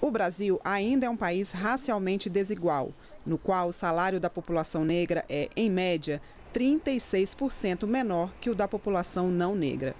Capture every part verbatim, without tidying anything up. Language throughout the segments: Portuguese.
O Brasil ainda é um país racialmente desigual, no qual o salário da população negra é, em média, trinta e seis por cento menor que o da população não negra.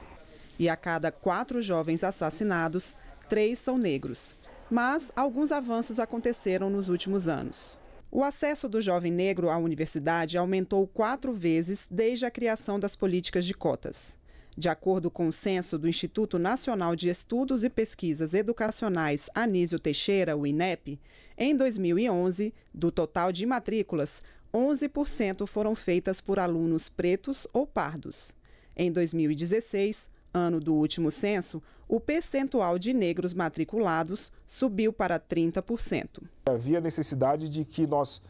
E a cada quatro jovens assassinados, três são negros. Mas alguns avanços aconteceram nos últimos anos. O acesso do jovem negro à universidade aumentou quatro vezes desde a criação das políticas de cotas. De acordo com o censo do Instituto Nacional de Estudos e Pesquisas Educacionais Anísio Teixeira, o I N E P, em dois mil e onze, do total de matrículas, onze por cento foram feitas por alunos pretos ou pardos. Em dois mil e dezesseis, ano do último censo, o percentual de negros matriculados subiu para trinta por cento. Havia necessidade de que nós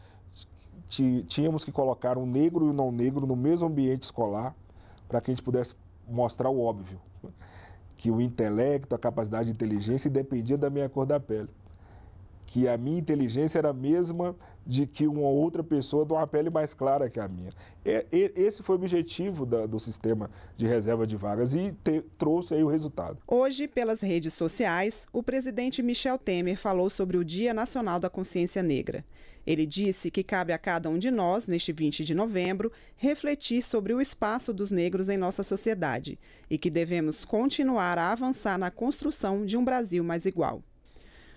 tínhamos que colocar um negro e um não negro no mesmo ambiente escolar para que a gente pudesse mostrar o óbvio, que o intelecto, a capacidade de inteligência dependia da minha cor da pele, que a minha inteligência era a mesma de que uma outra pessoa de uma pele mais clara que a minha. E, e, esse foi o objetivo da, do sistema de reserva de vagas e te, trouxe aí o resultado. Hoje, pelas redes sociais, o presidente Michel Temer falou sobre o Dia Nacional da Consciência Negra. Ele disse que cabe a cada um de nós, neste vinte de novembro, refletir sobre o espaço dos negros em nossa sociedade e que devemos continuar a avançar na construção de um Brasil mais igual.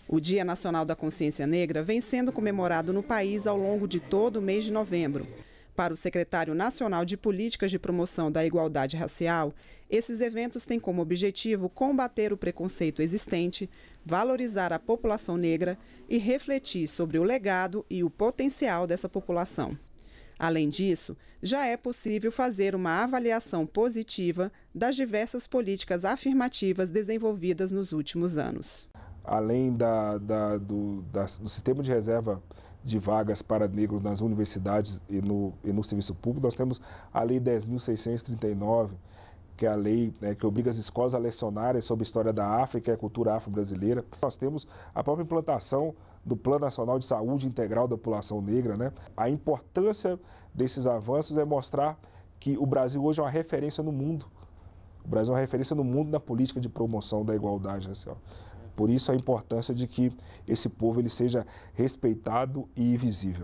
O Dia Nacional da Consciência Negra vem sendo comemorado no país ao longo de todo o mês de novembro. Para o secretário nacional de Políticas de Promoção da Igualdade Racial, esses eventos têm como objetivo combater o preconceito existente, valorizar a população negra e refletir sobre o legado e o potencial dessa população. Além disso, já é possível fazer uma avaliação positiva das diversas políticas afirmativas desenvolvidas nos últimos anos. Além da, da, do, da, do sistema de reserva de vagas para negros nas universidades e no, e no serviço público, nós temos a Lei dez mil seiscentos e trinta e nove, que é a lei né, que obriga as escolas a lecionarem sobre a história da África e a cultura afro-brasileira. Nós temos a própria implantação do Plano Nacional de Saúde Integral da População Negra. Né? A importância desses avanços é mostrar que o Brasil hoje é uma referência no mundo. O Brasil é uma referência no mundo na política de promoção da igualdade racial. Por isso, a importância de que esse povo ele seja respeitado e visível.